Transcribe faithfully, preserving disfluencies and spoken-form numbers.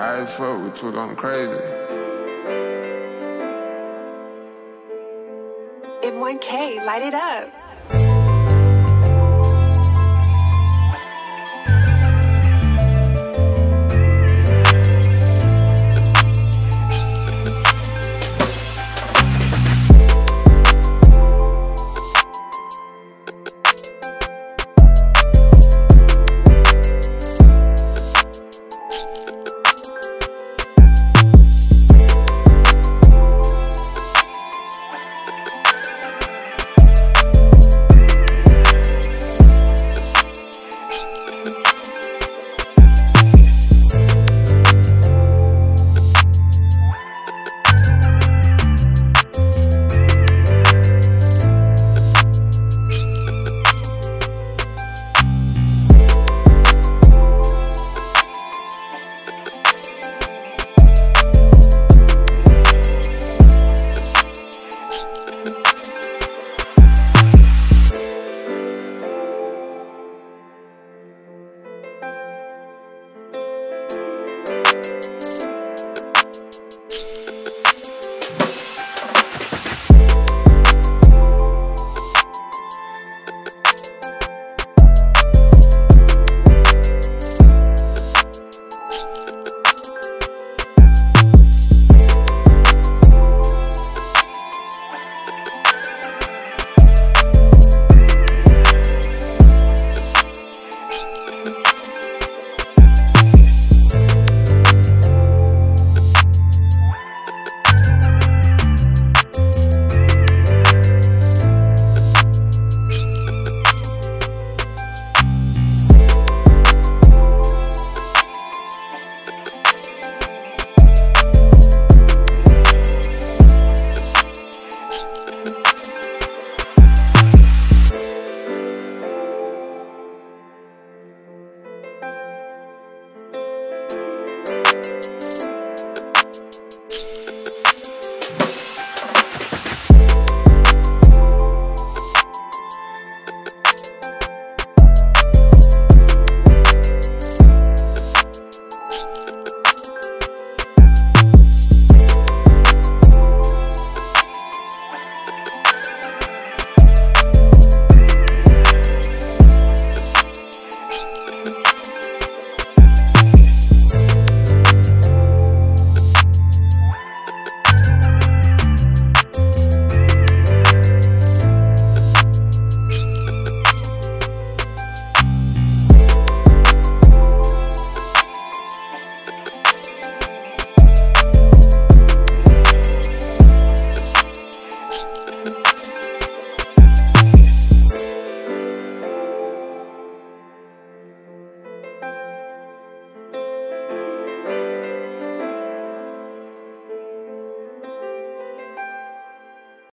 how it felt, we twig on crazy. M one K, light it up.